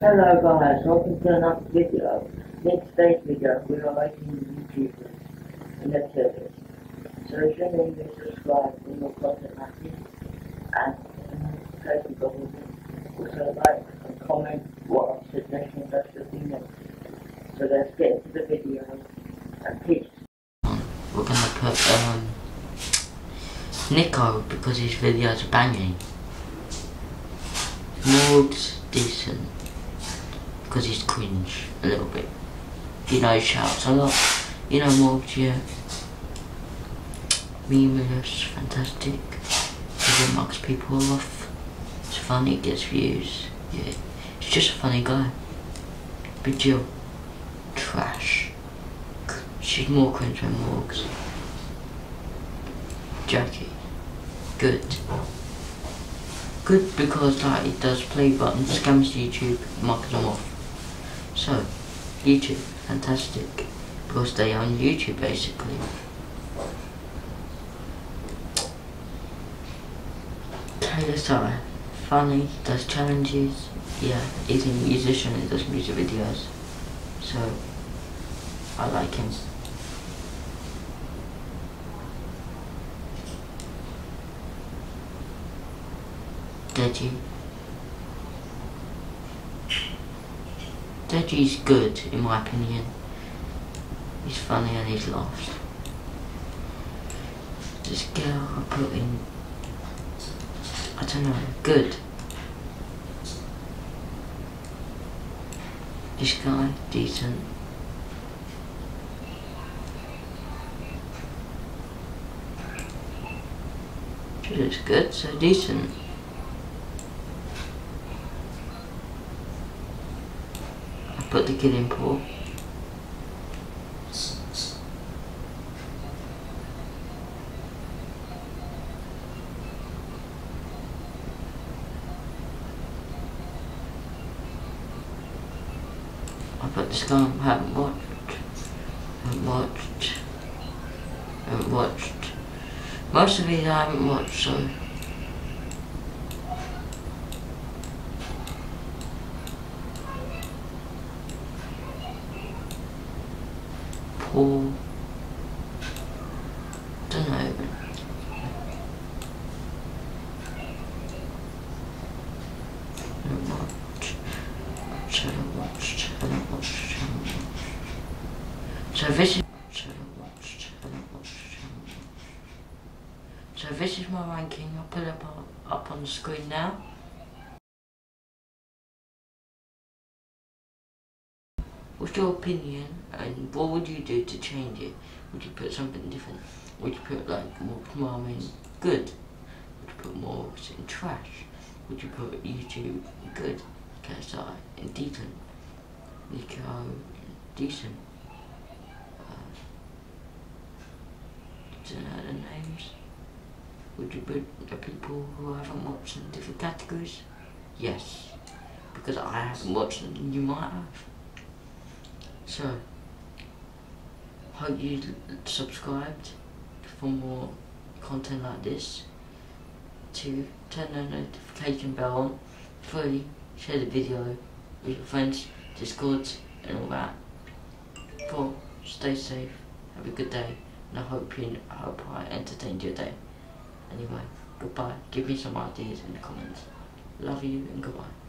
Hello guys, welcome to another video. Next day's video, we are making YouTubers and that's it. So if you're new to subscribe, we will content like this and take the bubble. Also like and comment what I'm suggesting that's the thing next. So let's get into the video and peace. We're gonna put Nico because his video's banging. Morgz decent. Because he's cringe a little bit. You know, he shouts a lot. You know, Morgz, yeah. Memeulous, fantastic. He mocks people off. It's funny, gets views. Yeah, he's just a funny guy. But Jill, trash. She's more cringe than Morgz. Jackie, good. Good because like it does play button, scams YouTube, mocks them off. So, YouTube, fantastic, because they own YouTube basically. Taylor Sarah, funny, does challenges, yeah, he's a musician and does music videos, so I like him. Deji's good in my opinion. He's funny and he's laughs. This girl I put in, I don't know, good. This guy, decent. She looks good, so decent. Put the kid in pool. I put this guy on, haven't watched. Most of these I haven't watched, so. Or don't know. So this is my ranking. I'll put it up on the screen now. What's your opinion and what would you do to change it? Would you put something different? Would you put like more mom in good? Would you put more in trash? Would you put YouTube in good? KSI in decent? Nico in decent? I don't know the names. Would you put the people who haven't watched in different categories? Yes. Because I haven't watched them and you might have. So, hope you subscribed for more content like this. 2, turn the notification bell on. 3, share the video with your friends, Discord, and all that. 4, stay safe, have a good day, and I hope I entertained your day. Anyway, goodbye. Give me some ideas in the comments. Love you and goodbye.